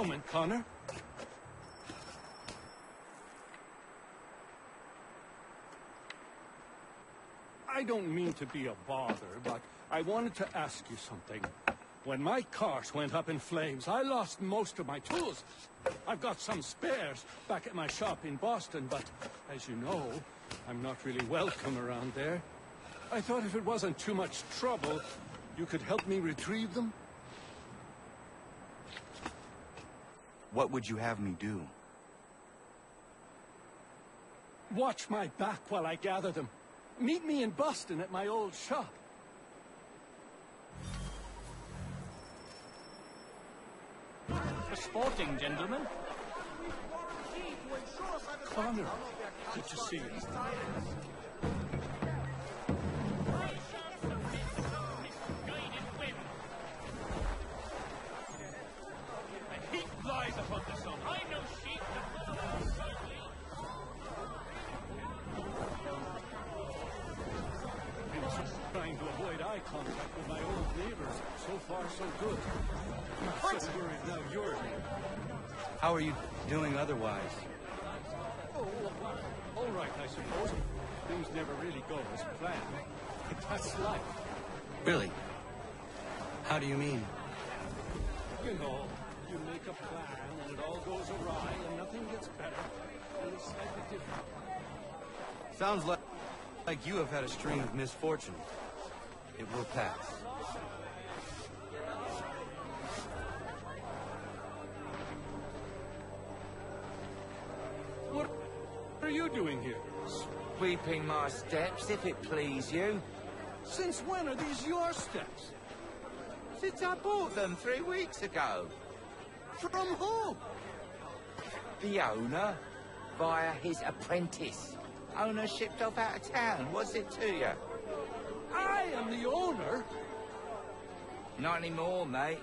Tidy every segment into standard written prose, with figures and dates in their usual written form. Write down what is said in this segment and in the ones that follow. moment, Connor. I don't mean to be a bother, but I wanted to ask you something. When my cart went up in flames, I lost most of my tools. I've got some spares back at my shop in Boston, but as you know, I'm not really welcome around there. I thought if it wasn't too much trouble, you could help me retrieve them. What would you have me do? Watch my back while I gather them. Meet me in Boston at my old shop. A sporting gentleman. Connor, good to see you. Trying to avoid eye contact with my old neighbors. So far, so good. I'm so worried now you're here. How are you doing otherwise? Oh, all right, I suppose. Things never really go as planned. That's life. Really? How do you mean? You know, you make a plan and it all goes awry and nothing gets better. And it's slightly different. Sounds like you have had a string of misfortune. It will pass. What are you doing here? Sweeping my steps, if it please you. Since when are these your steps? Since I bought them 3 weeks ago. From who? The owner, via his apprentice. Owner shipped off out of town. What's it to you? I am the owner. Not anymore, mate.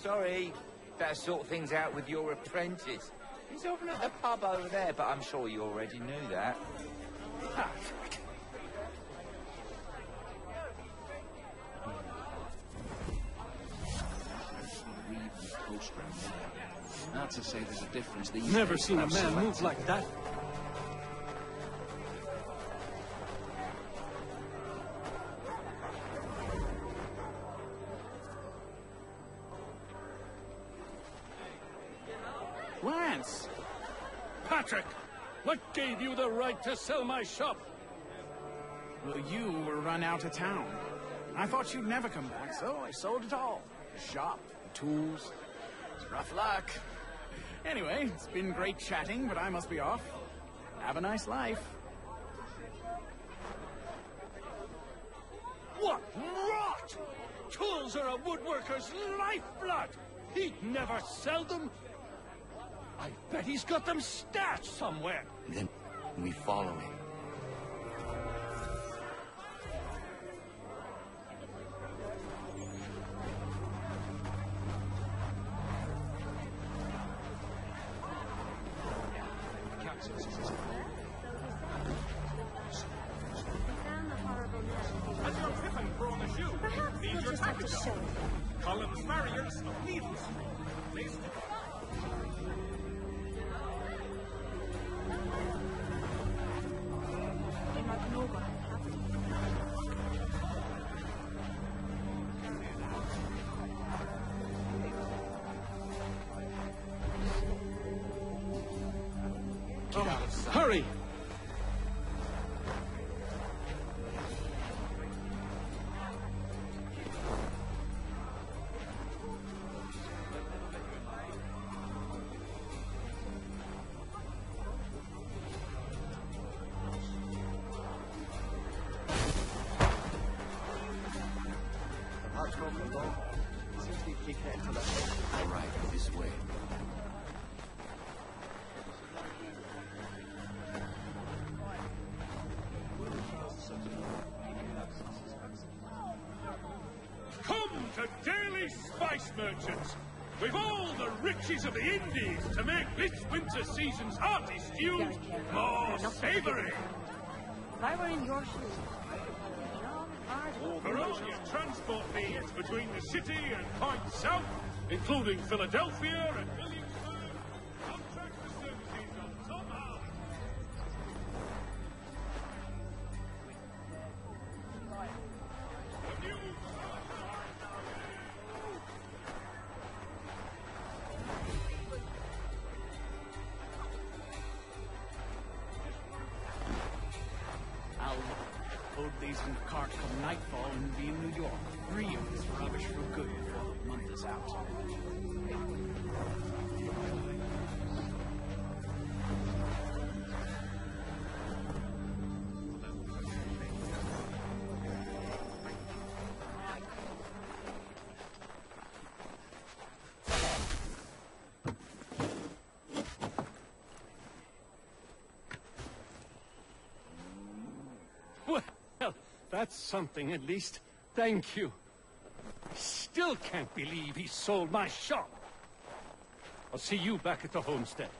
Sorry. Better sort things out with your apprentice. He's often at the pub over there, but I'm sure you already knew that. Not to say there's a difference. Never seen a man move like that. Lance! Patrick! What gave you the right to sell my shop? Well, you were run out of town. I thought you'd never come back, so I sold it all. The shop, the tools. It's rough luck. Anyway, it's been great chatting, but I must be off. Have a nice life. What rot! Tools are a woodworker's lifeblood! He'd never sell them! I bet he's got them stashed somewhere. Then we follow him. As your pippin brought the shoe, leave your package up. Column farriers of needles. Please. Hurry! All right, this way. Come to Daily Spice Merchants! We've all the riches of the Indies to make this winter season's hearty stews more savoury! If I were in your shoes, Baronia's transport needs between the city and Point South, including Philadelphia and Williamsburg. Load these in the cart come nightfall and we'll be in New York. Free of this rubbish for good before the money is out. That's something, at least. Thank you. I still can't believe he sold my shop. I'll see you back at the homestead.